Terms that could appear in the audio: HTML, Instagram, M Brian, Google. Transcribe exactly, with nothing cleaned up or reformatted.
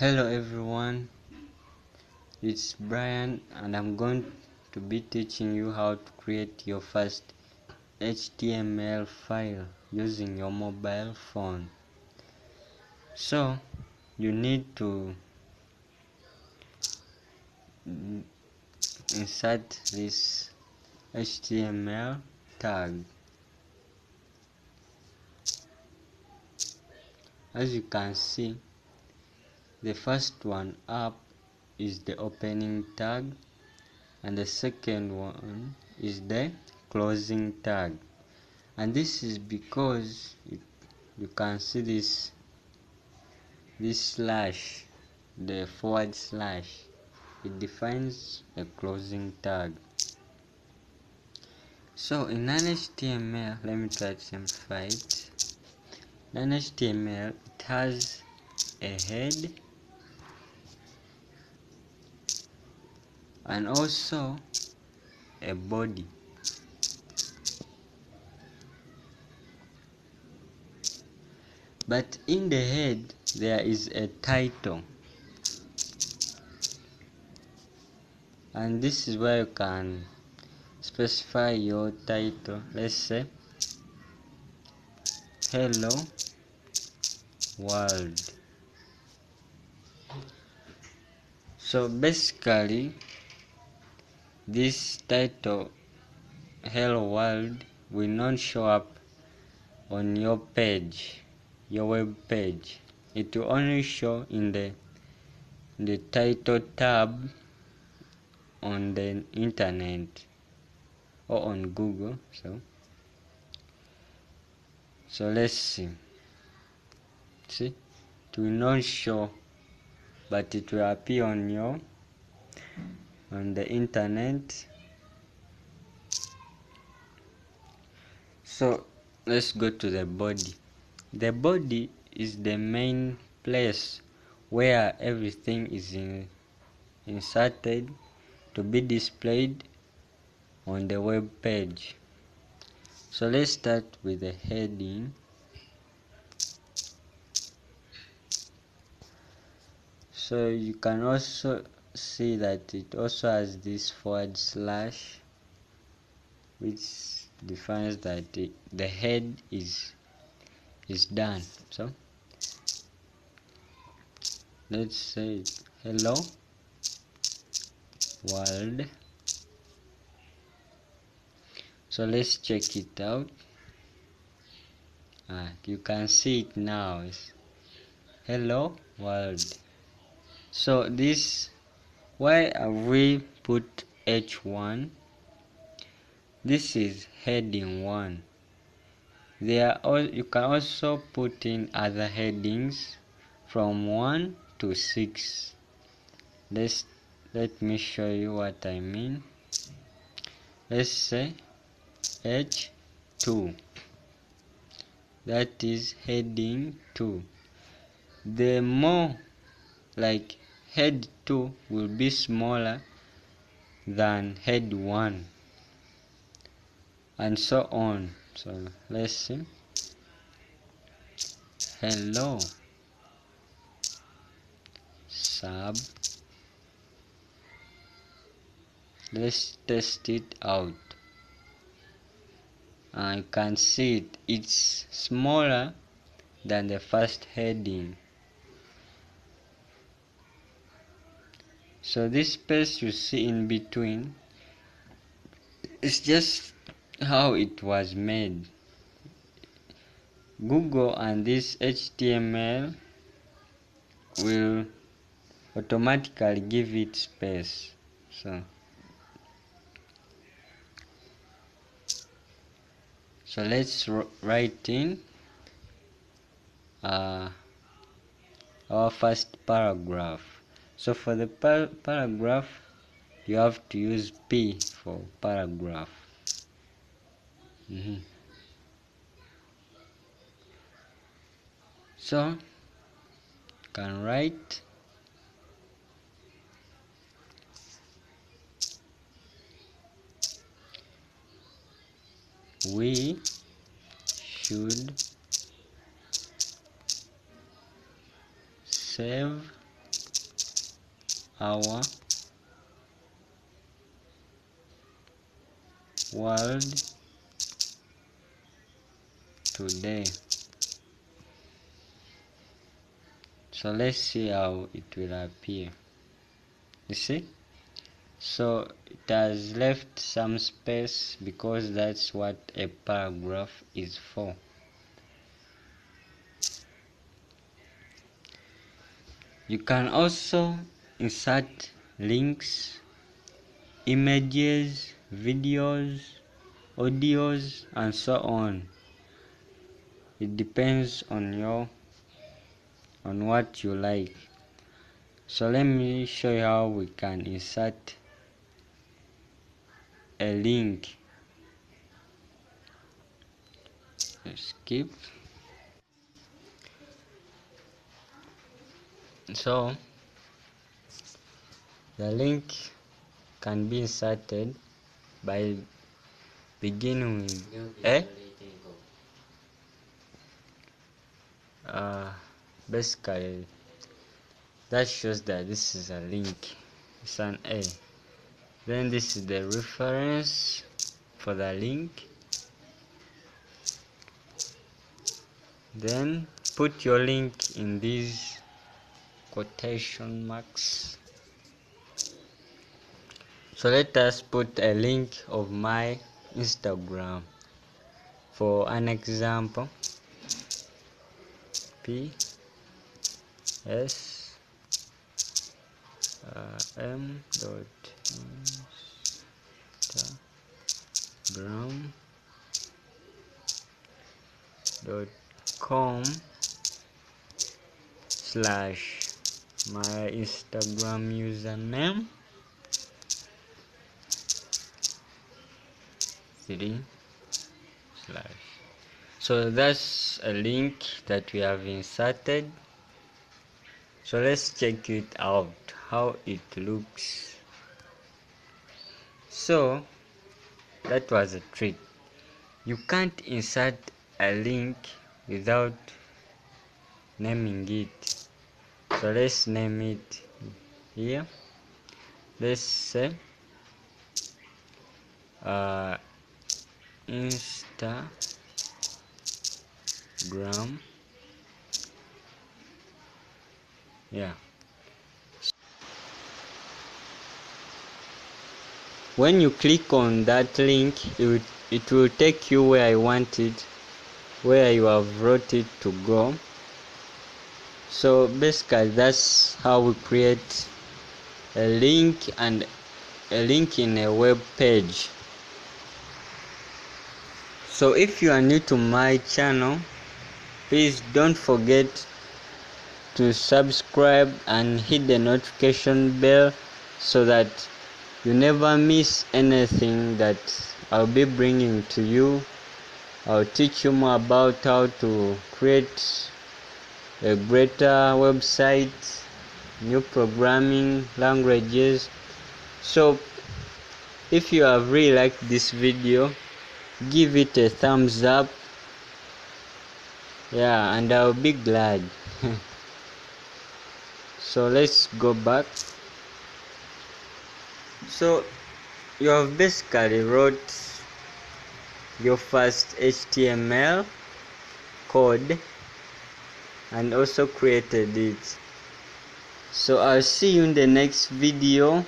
Hello everyone, it's Brian and I'm going to be teaching you how to create your first H T M L file using your mobile phone. So you need to insert this H T M L tag. As you can see, the first one up is the opening tag and the second one is the closing tag, and this is because it, you can see this this slash, the forward slash, it defines a closing tag. So in an H T M L, let me try to simplify it. In an H T M L, it has a head and also a body. But in the head there is a title, and this is where you can specify your title. Let's say Hello World. So basically this title Hello World will not show up on your page, your web page. It will only show in the in the title tab on the internet or on Google. So so let's see. See, it will not show, but it will appear on your on the internet. So let's go to the body. The body is the main place where everything is in, inserted to be displayed on the web page. So let's start with the heading. So you can also see that it also has this forward slash, which defines that it, the head is is done. So let's say Hello World. So let's check it out. Ah, you can see it now. It's Hello World. So this, why have we put H one? This is heading one. There are all, you can also put in other headings from one to six. Let's let me show you what I mean. Let's say H two. That is heading two. The more like head two will be smaller than head one, and so on. So let's see Hello Sub. Let's test it out. And you can see it, it's smaller than the first heading. So this space you see in between is just how it was made. Google and this H T M L will automatically give it space. So, so let's write in uh, our first paragraph. So for the par paragraph, you have to use P for paragraph. Mm-hmm. So you can write we should save our world today. So let's see how it will appear. You see, so it has left some space because that's what a paragraph is for. You can also insert links, images, videos, audios, and so on. It depends on your on what you like. So let me show you how we can insert a link. Let's skip. So the link can be inserted by beginning with a uh, basically that shows that this is a link, it's an A. Then this is the reference for the link. Then put your link in these quotation marks. So let us put a link of my Instagram for an example. P S uh, M dot Instagram dot com slash my Instagram username three slash. So that's a link that we have inserted. So let's check it out how it looks. So that was a trick. You can't insert a link without naming it. So let's name it here. Let's say uh, Instagram. Yeah. When you click on that link, it will, it will take you where I want it, where you have wrote it to go. So basically that's how we create a link and a link in a web page. So if you are new to my channel, please don't forget to subscribe and hit the notification bell so that you never miss anything that I'll be bringing to you. I'll teach you more about how to create a greater website, new programming languages. So if you have really liked this video, give it a thumbs up. Yeah, and I'll be glad. So let's go back. So you have basically wrote your first H T M L code and also created it. So I'll see you in the next video.